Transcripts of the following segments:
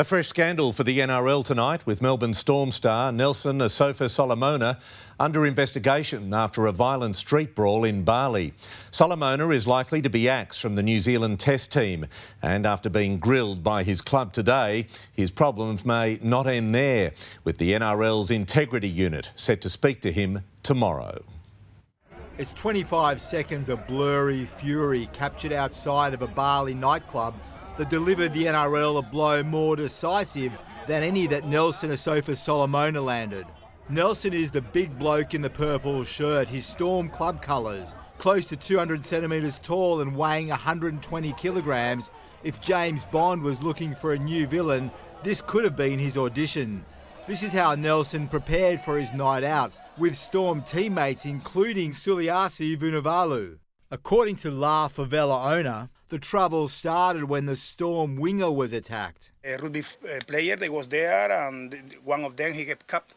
A fresh scandal for the NRL tonight, with Melbourne Storm star Nelson Asofa-Solomona under investigation after a violent street brawl in Bali. Solomona is likely to be axed from the New Zealand Test team, and after being grilled by his club today, his problems may not end there, with the NRL's integrity unit set to speak to him tomorrow. It's 25 seconds of blurry fury captured outside of a Bali nightclub that delivered the NRL a blow more decisive than any that Nelson Asofa-Solomona landed. Nelson is the big bloke in the purple shirt, his Storm club colours, close to 200 centimetres tall and weighing 120 kilograms. If James Bond was looking for a new villain, this could have been his audition. This is how Nelson prepared for his night out, with Storm teammates including Suliasi Vunivalu. According to La Favela owner, the trouble started when the Storm winger was attacked. A rugby player, they was there, and one of them, he got cupped,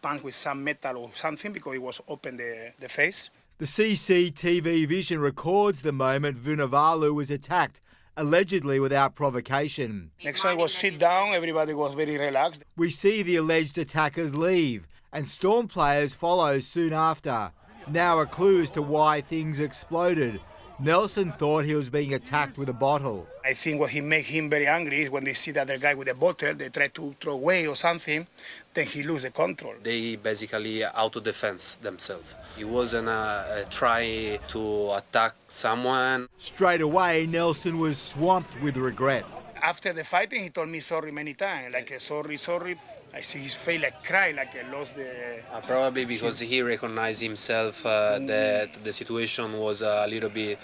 punched with some metal or something because he was open the face. The CCTV vision records the moment Vunivalu was attacked, allegedly without provocation. Next time was sit down, everybody was very relaxed. We see the alleged attackers leave, and Storm players follow soon after. Now a clue as to why things exploded. Nelson thought he was being attacked with a bottle. I think what he made him very angry is when they see the other guy with a bottle, they try to throw away or something, then he loses the control. They basically auto-defense themselves. It wasn't a try to attack someone. Straight away, Nelson was swamped with regret. After the fighting, he told me sorry many times, like sorry, sorry. I see his face like cry, like I lost the... Probably because he recognized himself that the situation was a little bit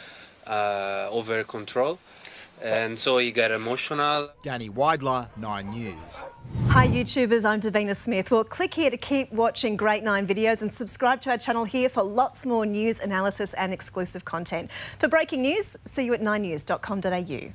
over control, and so he got emotional. Danny Wiedler, Nine News. Hi YouTubers, I'm Davina Smith. Well, click here to keep watching Great Nine videos and subscribe to our channel here for lots more news, analysis and exclusive content. For breaking news, see you at ninenews.com.au.